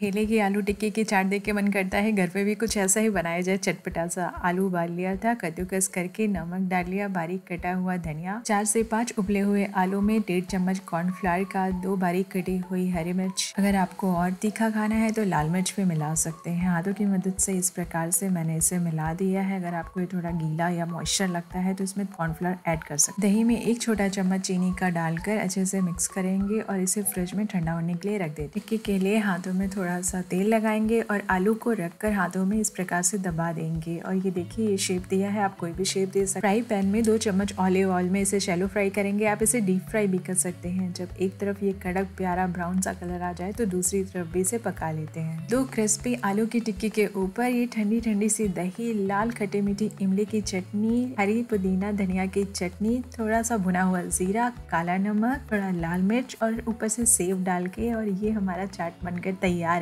ठेले की आलू टिक्की की चाट देख के मन करता है घर पे भी कुछ ऐसा ही बनाया जाए चटपटा सा। आलू उबाल लिया था, कद्दूकस करके नमक डाल लिया, बारीक कटा हुआ धनिया, 4 से 5 उबले हुए आलू में 1.5 चम्मच कॉर्नफ्लावर का, 2 बारीक कटी हुई हरी मिर्च। अगर आपको और तीखा खाना है तो लाल मिर्च भी मिला सकते हैं। हाथों की मदद से इस प्रकार से मैंने इसे मिला दिया है। अगर आपको ये थोड़ा गीला या मॉइस्चर लगता है तो इसमें कॉर्नफ्लावर ऐड कर सकते। दही में 1 छोटा चम्मच चीनी का डालकर अच्छे से मिक्स करेंगे और इसे फ्रिज में ठंडा होने के लिए रख देंगे। टिक्की के लिए हाथों में थोड़ा सा तेल लगाएंगे और आलू को रखकर हाथों में इस प्रकार से दबा देंगे और ये देखिए ये शेप दिया है, आप कोई भी शेप दे सकते हैं। फ्राई पैन में 2 चम्मच ऑलिव ऑयल में इसे शैलो फ्राई करेंगे। आप इसे डीप फ्राई भी कर सकते हैं। जब एक तरफ ये कड़क प्यारा ब्राउन सा कलर आ जाए तो दूसरी तरफ भी इसे पका लेते हैं। 2 क्रिस्पी आलू की टिक्की के ऊपर ये ठंडी ठंडी सी दही, लाल खट्टे मीठी इमली की चटनी, हरी पुदीना धनिया की चटनी, थोड़ा सा भुना हुआ जीरा, काला नमक, थोड़ा लाल मिर्च और ऊपर से सेव डाल के और ये हमारा चाट बनकर तैयार